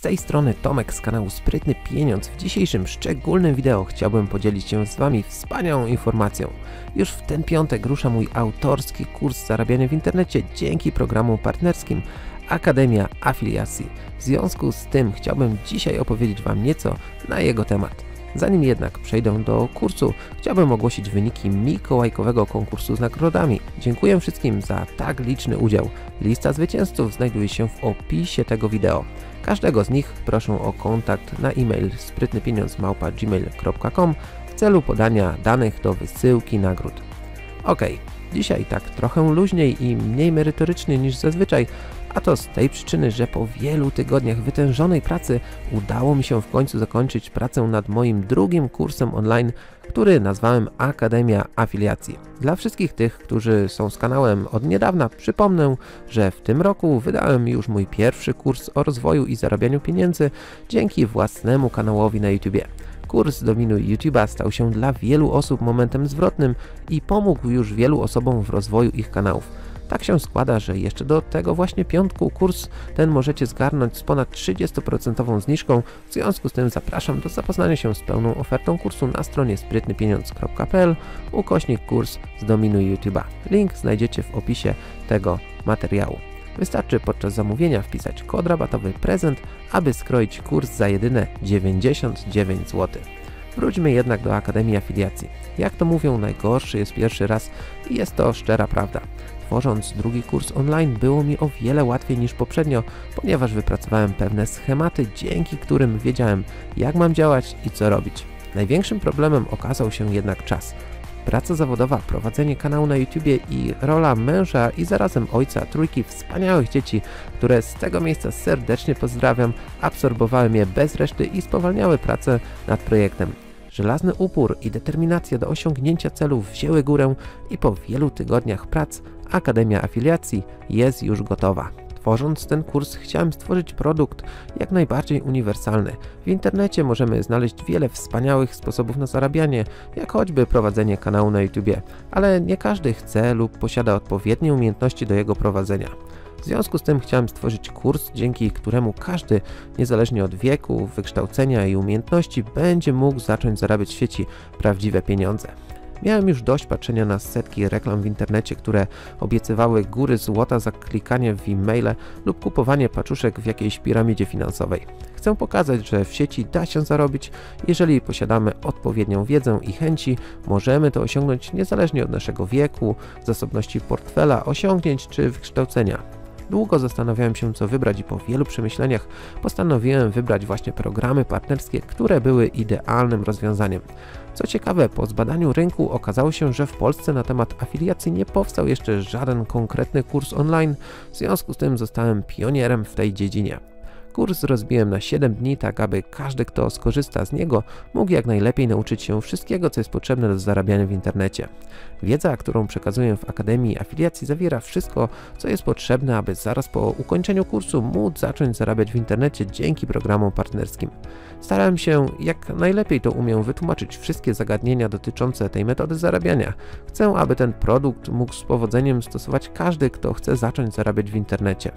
Z tej strony Tomek z kanału Sprytny Pieniądz. W dzisiejszym szczególnym wideo chciałbym podzielić się z Wami wspaniałą informacją. Już w ten piątek rusza mój autorski kurs zarabiania w internecie dzięki programom partnerskim Akademia Afiliacji. W związku z tym chciałbym dzisiaj opowiedzieć Wam nieco na jego temat. Zanim jednak przejdę do kursu, chciałbym ogłosić wyniki mikołajkowego konkursu z nagrodami. Dziękuję wszystkim za tak liczny udział. Lista zwycięzców znajduje się w opisie tego wideo. Każdego z nich proszę o kontakt na e-mail sprytnypieniądz@gmail.com w celu podania danych do wysyłki nagród. Ok, dzisiaj tak trochę luźniej i mniej merytorycznie niż zazwyczaj, a to z tej przyczyny, że po wielu tygodniach wytężonej pracy udało mi się w końcu zakończyć pracę nad moim drugim kursem online, który nazwałem Akademia Afiliacji. Dla wszystkich tych, którzy są z kanałem od niedawna, przypomnę, że w tym roku wydałem już mój pierwszy kurs o rozwoju i zarabianiu pieniędzy dzięki własnemu kanałowi na YouTubie. Kurs Dominuj YouTube'a stał się dla wielu osób momentem zwrotnym i pomógł już wielu osobom w rozwoju ich kanałów. Tak się składa, że jeszcze do tego właśnie piątku kurs ten możecie zgarnąć z ponad 30% zniżką, w związku z tym zapraszam do zapoznania się z pełną ofertą kursu na stronie sprytnypieniądz.pl/kurs Zdominuj YouTube'a. Link znajdziecie w opisie tego materiału. Wystarczy podczas zamówienia wpisać kod rabatowy prezent, aby skroić kurs za jedyne 99 zł. Wróćmy jednak do Akademii Afiliacji. Jak to mówią, najgorszy jest pierwszy raz i jest to szczera prawda. Tworząc drugi kurs online było mi o wiele łatwiej niż poprzednio, ponieważ wypracowałem pewne schematy, dzięki którym wiedziałem, jak mam działać i co robić. Największym problemem okazał się jednak czas. Praca zawodowa, prowadzenie kanału na YouTubie i rola męża i zarazem ojca trójki wspaniałych dzieci, które z tego miejsca serdecznie pozdrawiam, absorbowały mnie bez reszty i spowalniały pracę nad projektem. Żelazny upór i determinacja do osiągnięcia celów wzięły górę i po wielu tygodniach prac Akademia Afiliacji jest już gotowa. Tworząc ten kurs, chciałem stworzyć produkt jak najbardziej uniwersalny. W internecie możemy znaleźć wiele wspaniałych sposobów na zarabianie, jak choćby prowadzenie kanału na YouTubie, ale nie każdy chce lub posiada odpowiednie umiejętności do jego prowadzenia. W związku z tym chciałem stworzyć kurs, dzięki któremu każdy, niezależnie od wieku, wykształcenia i umiejętności, będzie mógł zacząć zarabiać w sieci prawdziwe pieniądze. Miałem już dość patrzenia na setki reklam w internecie, które obiecywały góry złota za klikanie w e-maile lub kupowanie paczuszek w jakiejś piramidzie finansowej. Chcę pokazać, że w sieci da się zarobić. Jeżeli posiadamy odpowiednią wiedzę i chęci, możemy to osiągnąć niezależnie od naszego wieku, zasobności portfela, osiągnięć czy wykształcenia. Długo zastanawiałem się, co wybrać i po wielu przemyśleniach postanowiłem wybrać właśnie programy partnerskie, które były idealnym rozwiązaniem. Co ciekawe, po zbadaniu rynku okazało się, że w Polsce na temat afiliacji nie powstał jeszcze żaden konkretny kurs online, w związku z tym zostałem pionierem w tej dziedzinie. Kurs rozbiłem na 7 dni, tak aby każdy, kto skorzysta z niego, mógł jak najlepiej nauczyć się wszystkiego, co jest potrzebne do zarabiania w internecie. Wiedza, którą przekazuję w Akademii Afiliacji, zawiera wszystko, co jest potrzebne, aby zaraz po ukończeniu kursu móc zacząć zarabiać w internecie dzięki programom partnerskim. Starałem się jak najlepiej to umiem wytłumaczyć wszystkie zagadnienia dotyczące tej metody zarabiania. Chcę, aby ten produkt mógł z powodzeniem stosować każdy, kto chce zacząć zarabiać w internecie.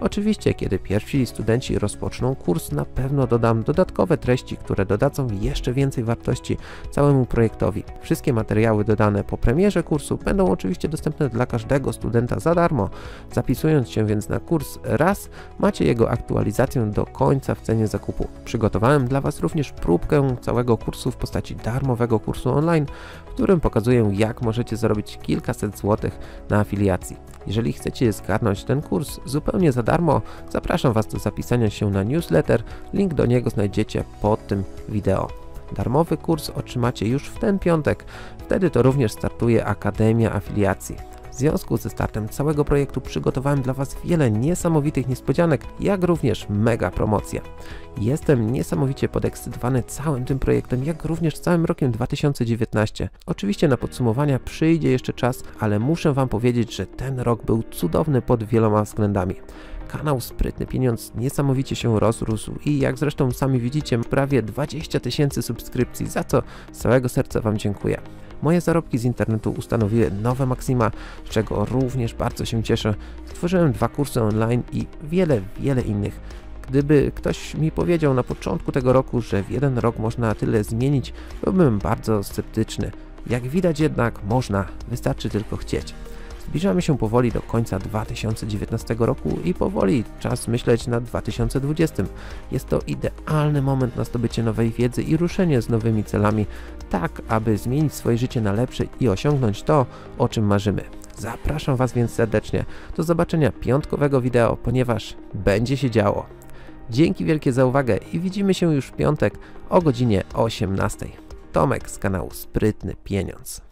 Oczywiście, kiedy pierwsi studenci rozpoczną kurs, na pewno dodam dodatkowe treści, które dodadzą jeszcze więcej wartości całemu projektowi. Wszystkie materiały dodane po premierze kursu będą oczywiście dostępne dla każdego studenta za darmo. Zapisując się więc na kurs raz, macie jego aktualizację do końca w cenie zakupu. Przygotowałem dla Was również próbkę całego kursu w postaci darmowego kursu online, w którym pokazuję, jak możecie zarobić kilkaset złotych na afiliacji. Jeżeli chcecie zgarnąć ten kurs zupełnie za darmo, zapraszam Was do zapisania się na newsletter, link do niego znajdziecie pod tym wideo. Darmowy kurs otrzymacie już w ten piątek, wtedy to również startuje Akademia Afiliacji. W związku ze startem całego projektu przygotowałem dla Was wiele niesamowitych niespodzianek, jak również mega promocje. Jestem niesamowicie podekscytowany całym tym projektem, jak również całym rokiem 2019. Oczywiście na podsumowania przyjdzie jeszcze czas, ale muszę Wam powiedzieć, że ten rok był cudowny pod wieloma względami. Kanał Sprytny Pieniądz niesamowicie się rozrósł i jak zresztą sami widzicie, prawie 20 000 subskrypcji, za co z całego serca Wam dziękuję. Moje zarobki z internetu ustanowiły nowe maksima, z czego również bardzo się cieszę. Stworzyłem 2 kursy online i wiele innych. Gdyby ktoś mi powiedział na początku tego roku, że w jeden rok można tyle zmienić, byłbym bardzo sceptyczny. Jak widać jednak można, wystarczy tylko chcieć. Zbliżamy się powoli do końca 2019 roku i powoli czas myśleć nad 2020. Jest to idealny moment na zdobycie nowej wiedzy i ruszenie z nowymi celami, tak aby zmienić swoje życie na lepsze i osiągnąć to, o czym marzymy. Zapraszam Was więc serdecznie do zobaczenia piątkowego wideo, ponieważ będzie się działo. Dzięki wielkie za uwagę i widzimy się już w piątek o godzinie 18. Tomek z kanału Sprytny Pieniądz.